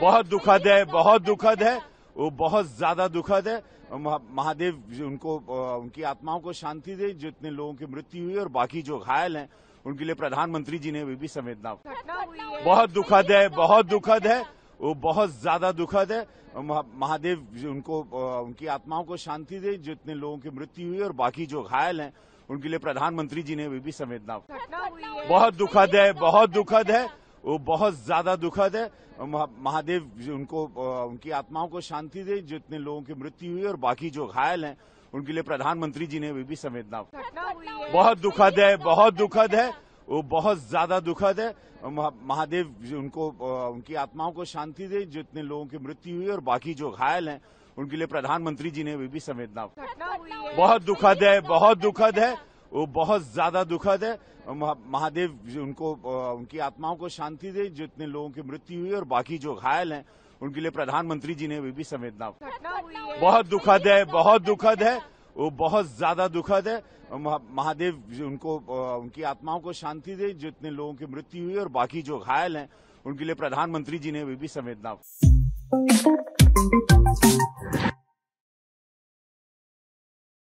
बहुत दुखद है वो, बहुत ज्यादा दुखद है। महादेव उनको, उनकी आत्माओं को शांति दे। जितने लोगों की मृत्यु हुई और बाकी जो घायल हैं उनके लिए प्रधानमंत्री जी ने भी संवेदना